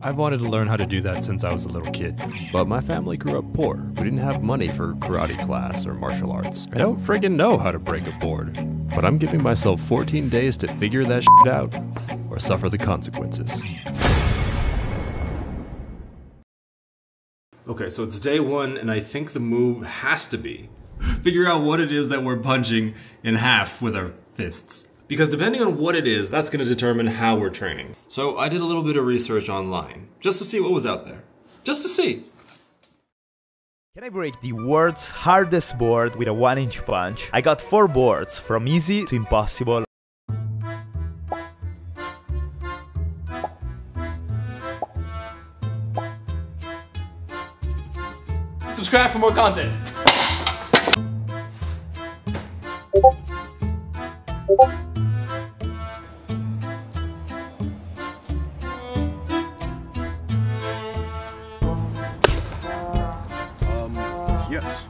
I've wanted to learn how to do that since I was a little kid, but my family grew up poor. We didn't have money for karate class or martial arts. I don't friggin' know how to break a board, but I'm giving myself 14 days to figure that shit out or suffer the consequences. Okay, so it's day one, and I think the move has to be figure out what it is that we're punching in half with our fists. Because depending on what it is, that's gonna determine how we're training. So I did a little bit of research online, just to see what was out there. Just to see. Can I break the world's hardest board with a 1-inch punch? I got 4 boards, from easy to impossible. Subscribe for more content. Yes.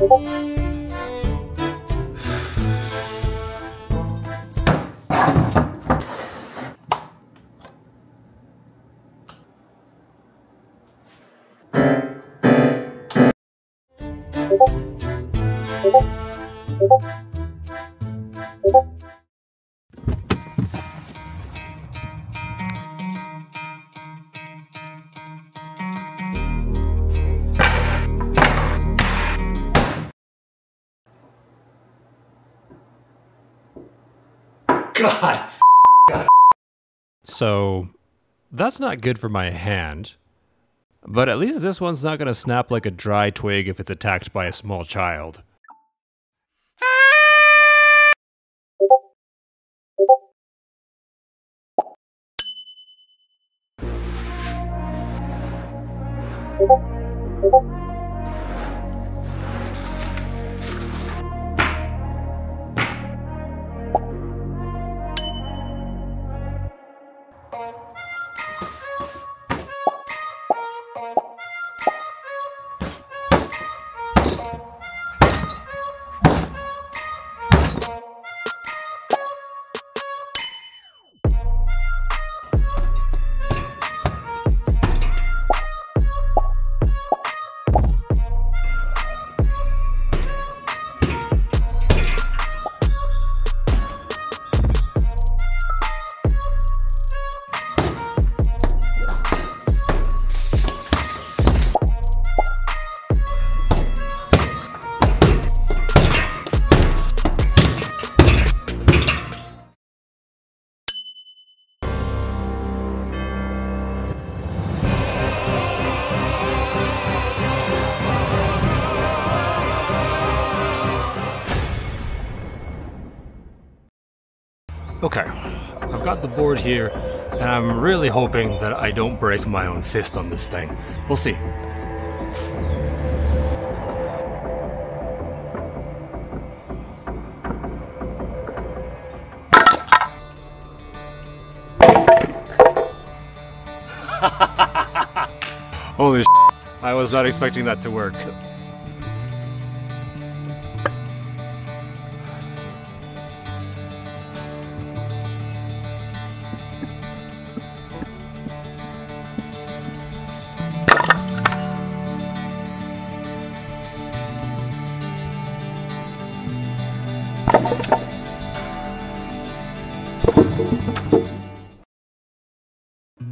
No! God. So, that's not good for my hand, but at least this one's not gonna snap like a dry twig if it's attacked by a small child. Okay, I've got the board here, and I'm really hoping that I don't break my own fist on this thing. We'll see. Holy shit, I was not expecting that to work.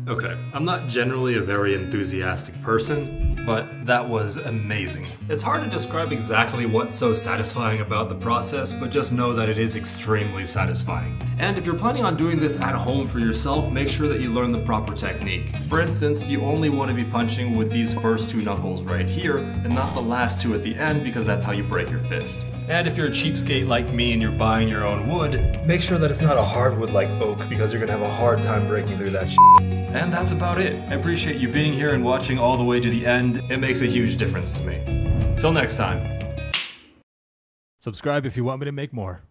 Okay, I'm not generally a very enthusiastic person, but that was amazing. It's hard to describe exactly what's so satisfying about the process, but just know that it is extremely satisfying. And if you're planning on doing this at home for yourself, make sure that you learn the proper technique. For instance, you only want to be punching with these first 2 knuckles right here, and not the last 2 at the end, because that's how you break your fist. And if you're a cheapskate like me and you're buying your own wood, make sure that it's not a hardwood like oak, because you're gonna have a hard time breaking through that shit. And that's about it. I appreciate you being here and watching all the way to the end. It makes a huge difference to me. Till next time. Subscribe if you want me to make more.